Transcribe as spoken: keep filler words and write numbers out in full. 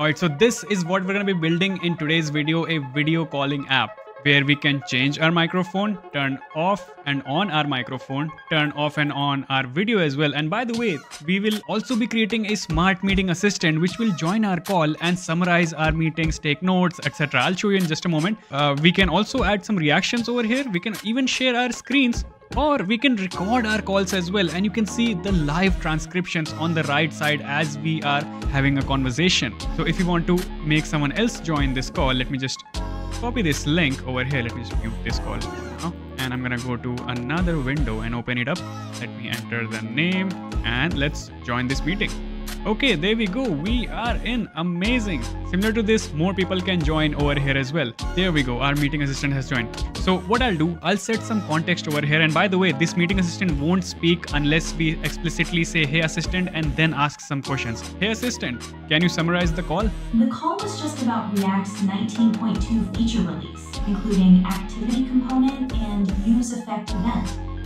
All right, so this is what we're going to be building in today's video, a video calling app where we can change our microphone, turn off and on our microphone, turn off and on our video as well. And by the way, we will also be creating a smart meeting assistant which will join our call and summarize our meetings, take notes, et cetera. I'll show you in just a moment. Uh, we can also add some reactions over here. We can even share our screens, or we can record our calls as well, and you can see the live transcriptions on the right side as we are having a conversation. So if you want to make someone else join this call, let me just copy this link over here. Let me just mute this call now, and I'm gonna go to another window and open it up. Let me enter the name and let's join this meeting. Okay, there we go. We are in. Amazing. Similar to this, more people can join over here as well. There we go. Our meeting assistant has joined. So what I'll do, I'll set some context over here. And by the way, this meeting assistant won't speak unless we explicitly say, hey, assistant, and then ask some questions. Hey, assistant, can you summarize the call? The call was just about React's nineteen point two feature release, including activity component and use effect event.